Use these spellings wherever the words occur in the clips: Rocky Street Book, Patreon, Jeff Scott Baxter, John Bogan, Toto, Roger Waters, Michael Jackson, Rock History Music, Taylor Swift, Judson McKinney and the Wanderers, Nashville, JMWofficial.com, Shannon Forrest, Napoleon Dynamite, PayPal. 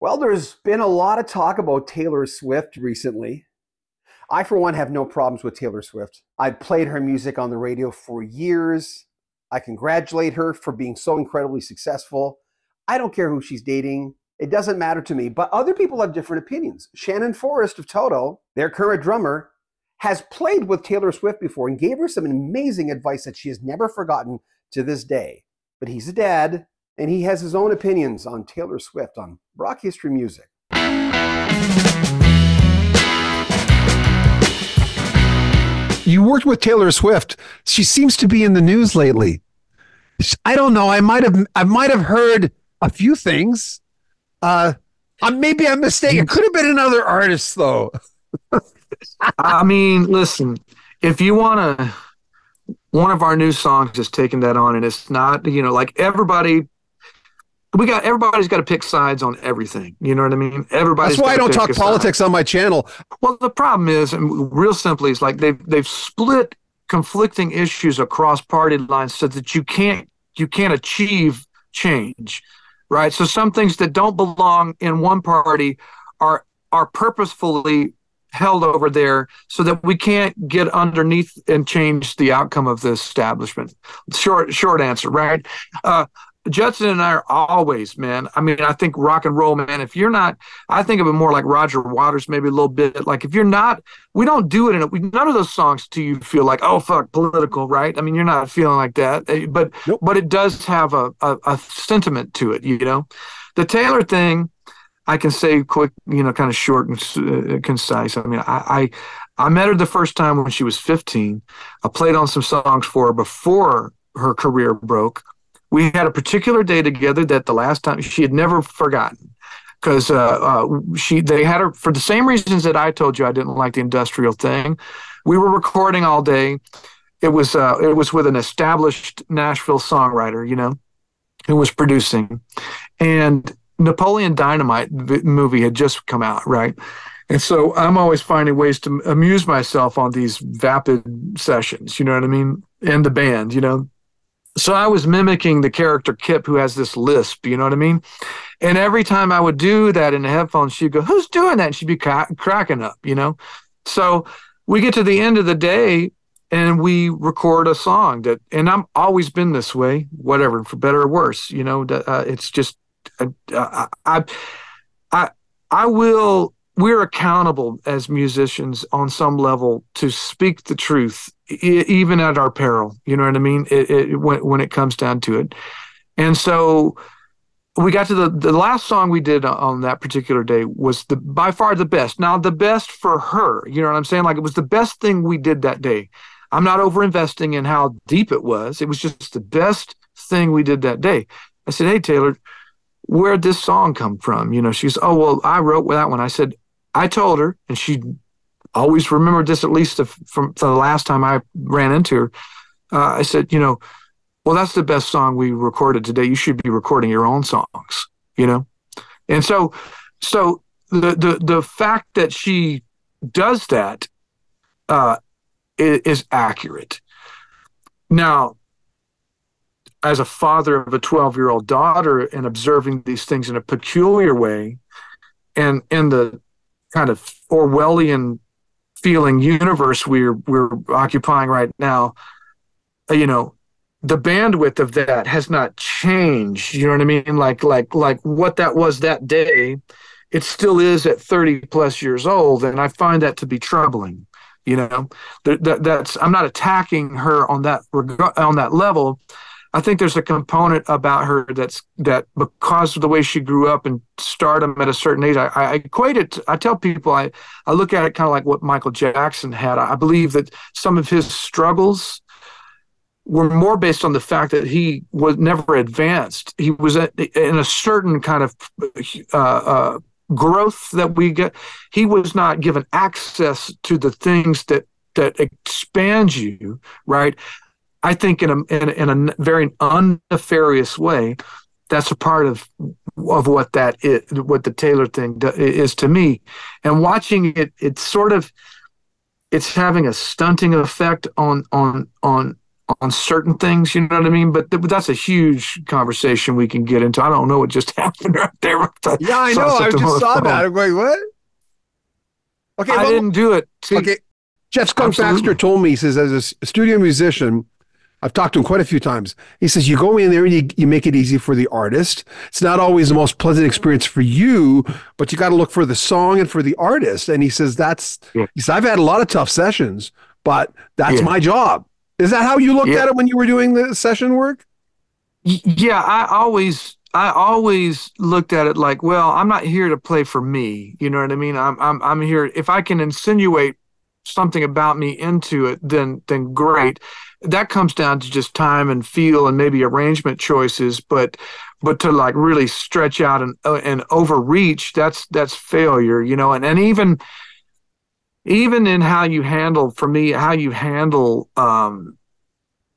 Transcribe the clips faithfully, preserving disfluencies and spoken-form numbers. Well, there's been a lot of talk about Taylor Swift recently. I, for one, have no problems with Taylor Swift. I've played her music on the radio for years. I congratulate her for being so incredibly successful. I don't care who she's dating. It doesn't matter to me. But other people have different opinions. Shannon Forrest of Toto, their current drummer, has played with Taylor Swift before and gave her some amazing advice that she has never forgotten to this day. But he's a dad, and he has his own opinions on Taylor Swift on Rock History Music. You worked with Taylor Swift. She seems to be in the news lately. I don't know. I might have I might have heard a few things. Uh, maybe I'm mistaken. It could have been another artist, though. I mean, listen, if you want to, one of our new songs is taking that on, and it's not, you know, like everybody. We got everybody's got to pick sides on everything. You know what I mean? Everybody's That's why I don't talk politics side. on my channel. Well, the problem is, and real simply, is like they've they've split conflicting issues across party lines so that you can't you can't achieve change, right? So some things that don't belong in one party are are purposefully held over there so that we can't get underneath and change the outcome of the establishment. Short short answer, right? Uh, Judson and I are always, man, I mean, I think rock and roll, man, if you're not, I think of it more like Roger Waters, maybe a little bit, like if you're not, we don't do it in it. We, none of those songs do you feel like, oh, fuck, political, right? I mean, you're not feeling like that, but nope. But it does have a, a, a sentiment to it, you know? The Taylor thing, I can say quick, you know, kind of short and uh, concise. I mean, I, I I met her the first time when she was fifteen. I played on some songs for her before her career broke. We had a particular day together that the last time she had never forgotten, because uh, uh, she they had her for the same reasons that I told you I didn't like the industrial thing. We were recording all day. It was uh, it was with an established Nashville songwriter, you know, who was producing, and Napoleon Dynamite movie had just come out, right? And so I'm always finding ways to amuse myself on these vapid sessions, you know what I mean, and the band, you know. So I was mimicking the character Kip, who has this lisp, you know what I mean? And every time I would do that in the headphones, she'd go, who's doing that? And she'd be cracking up, you know? So we get to the end of the day and we record a song that, and I've always been this way, whatever, for better or worse, you know, uh, it's just, uh, I, I, I, I will, we're accountable as musicians on some level to speak the truth, even at our peril, you know what I mean? It, it, when, when it comes down to it. And so we got to the, the last song we did on that particular day was the by far the best. Now, the best for her, you know what I'm saying? Like, it was the best thing we did that day. I'm not over-investing in how deep it was. It was just the best thing we did that day. I said, hey, Taylor, where'd this song come from? You know, she's, oh, well, I wrote that one. I said, I told her, and she always remembered this, at least the, from the last time I ran into her. Uh, I said, you know, well, that's the best song we recorded today. You should be recording your own songs, you know? And so, so the, the, the fact that she does that uh, is, is accurate. Now, as a father of a twelve-year-old daughter and observing these things in a peculiar way, and in the kind of Orwellian feeling universe we're we're occupying right now, you know, the bandwidth of that has not changed. You know what I mean? Like like like what that was that day, it still is at thirty plus years old, and I find that to be troubling. You know, that, that, that's I'm not attacking her on that reg- on that level. I think there's a component about her that's that because of the way she grew up and stardom at a certain age, I, I equate it. I tell people, I, I look at it kind of like what Michael Jackson had. I believe that some of his struggles were more based on the fact that he was never advanced. He was at, in a certain kind of uh, uh, growth that we get. He was not given access to the things that, that expand you, right? I think in a, in a in a very unnefarious way, that's a part of of what that is, what the Taylor thing do, is to me. And watching it, it's sort of it's having a stunting effect on on on on certain things, you know what I mean? But, th- but that's a huge conversation we can get into. I don't know what just happened right there. The, yeah, I know. I just saw phone. that. I'm like, what? Okay, I well, didn't do it. See, okay. Jeff Scott Baxter told me, he says, as a studio musician, I've talked to him quite a few times. He says, you go in there and you, you make it easy for the artist. It's not always the most pleasant experience for you, but you got to look for the song and for the artist. And he says, that's, yeah. he says, I've had a lot of tough sessions, but that's yeah. my job. Is that how you looked yeah. at it when you were doing the session work? Yeah, I always, I always looked at it like, well, I'm not here to play for me. You know what I mean? I'm, I'm, I'm here. If I can insinuate something about me into it, then, then great. That comes down to just time and feel and maybe arrangement choices, but but to like really stretch out and uh, and overreach, that's that's failure, you know. And and even even in how you handle, for me, how you handle um,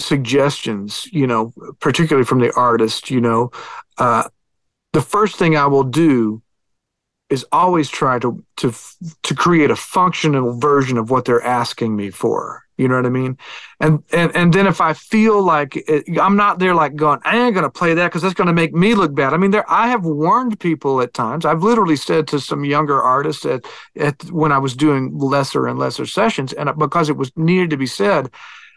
suggestions, you know, particularly from the artist, you know, uh, the first thing I will do is always try to to to create a functional version of what they're asking me for. You know what I mean? And and and then if I feel like it, I'm not there like going, I ain't going to play that because that's going to make me look bad. I mean, there I have warned people at times. I've literally said to some younger artists at, at when I was doing lesser and lesser sessions, and because it was needed to be said,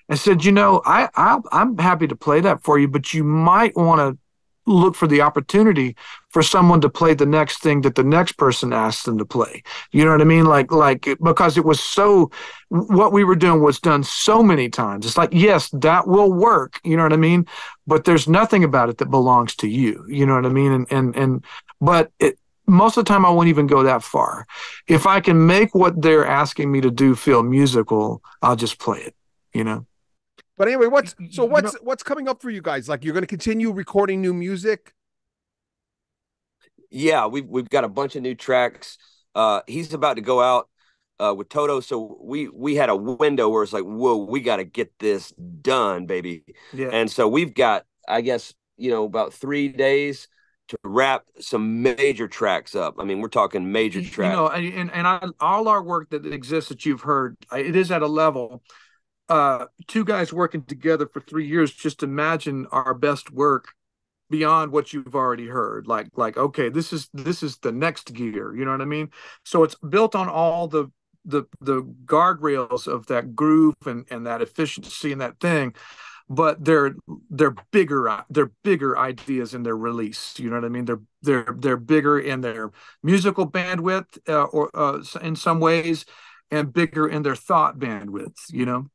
I said, you know, I, I I'm happy to play that for you, but you might want to look for the opportunity for someone to play the next thing that the next person asks them to play. You know what I mean? Like, like, because it was so, what we were doing was done so many times. It's like, yes, that will work. You know what I mean? But there's nothing about it that belongs to you. You know what I mean? And, and, and, but it, most of the time I won't even go that far. If I can make what they're asking me to do feel musical, I'll just play it, you know? But anyway, what's so what's you know, what's coming up for you guys? Like, you're going to continue recording new music? Yeah, we've we've got a bunch of new tracks. Uh, he's about to go out uh, with Toto, so we we had a window where it's like, whoa, we got to get this done, baby. Yeah. And so we've got, I guess, you know, about three days to wrap some major tracks up. I mean, we're talking major tracks. You know, and and I, all our work that exists that you've heard, it is at a level. Uh, two guys working together for three years, just imagine our best work beyond what you've already heard. Like, like, okay, this is, this is the next gear. You know what I mean? So it's built on all the, the, the guardrails of that groove and, and that efficiency and that thing, but they're, they're bigger, they're bigger ideas in their release. You know what I mean? They're, they're, they're bigger in their musical bandwidth uh, or uh, in some ways, and bigger in their thought bandwidth, you know?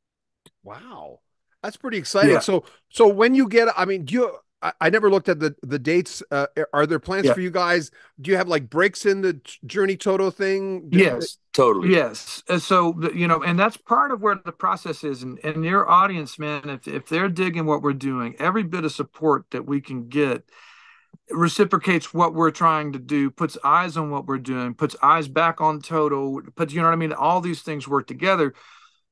Wow, that's pretty exciting. Yeah. So, so when you get, I mean, do you? I, I never looked at the the dates. Uh, are there plans yeah. for you guys? Do you have like breaks in the Journey Toto thing? Do yes, you, totally. Yes. And so you know, and that's part of where the process is. And and your audience, man, if if they're digging what we're doing, every bit of support that we can get reciprocates what we're trying to do, puts eyes on what we're doing, puts eyes back on Toto. Puts, you know what I mean? All these things work together.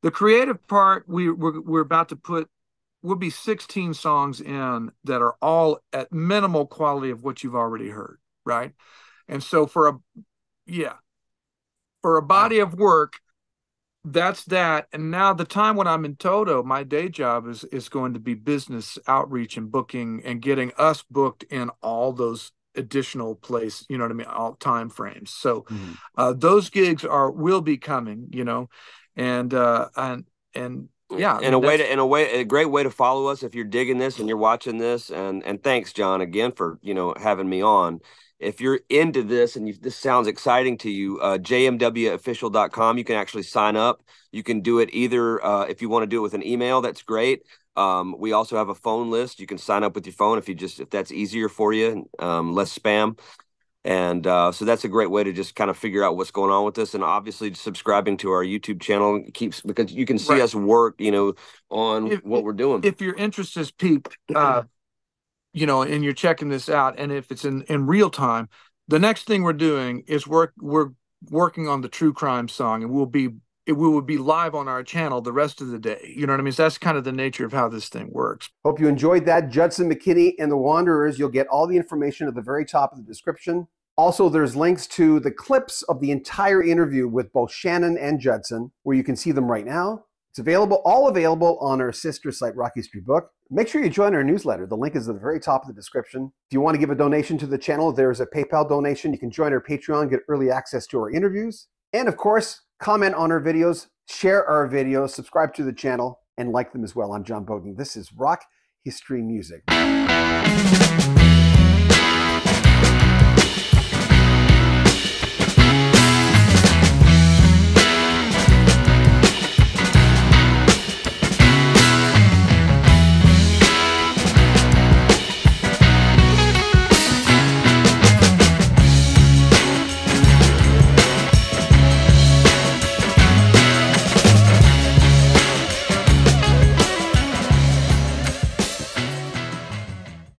The creative part, we, we're, we're about to put, will be sixteen songs in that are all at minimal quality of what you've already heard, right? And so for a, yeah, for a body of work, that's that. And now the time when I'm in Toto, my day job is is going to be business outreach and booking and getting us booked in all those additional place, you know what I mean, all time frames. So mm-hmm. uh, those gigs are will be coming, you know. And, uh, and, and yeah, and I mean, a way to, and a way, a great way to follow us if you're digging this and you're watching this, and, and thanks, John, again, for, you know, having me on. If you're into this and you, this sounds exciting to you, uh, J M W official dot com, you can actually sign up. You can do it either, uh, if you want to do it with an email, that's great. Um, we also have a phone list. You can sign up with your phone if you just, if that's easier for you, um, less spam. And uh, so that's a great way to just kind of figure out what's going on with this. And obviously subscribing to our YouTube channel keeps, because you can see right. us work, you know, on if, what we're doing. If your interest is piqued, uh, you know, and you're checking this out, and if it's in, in real time, the next thing we're doing is work. We're working on the true crime song, and we'll be, it will be live on our channel the rest of the day. You know what I mean? So that's kind of the nature of how this thing works. Hope you enjoyed that. Judson McKinney and the Wanderers. You'll get all the information at the very top of the description. Also, there's links to the clips of the entire interview with both Shannon and Judson, where you can see them right now. It's available, all available on our sister site, Rocky Street Book. Make sure you join our newsletter. The link is at the very top of the description. If you want to give a donation to the channel, there's a PayPal donation. You can join our Patreon, get early access to our interviews. And of course, comment on our videos, share our videos, subscribe to the channel, and like them as well. I'm John Bogan. This is Rock History Music.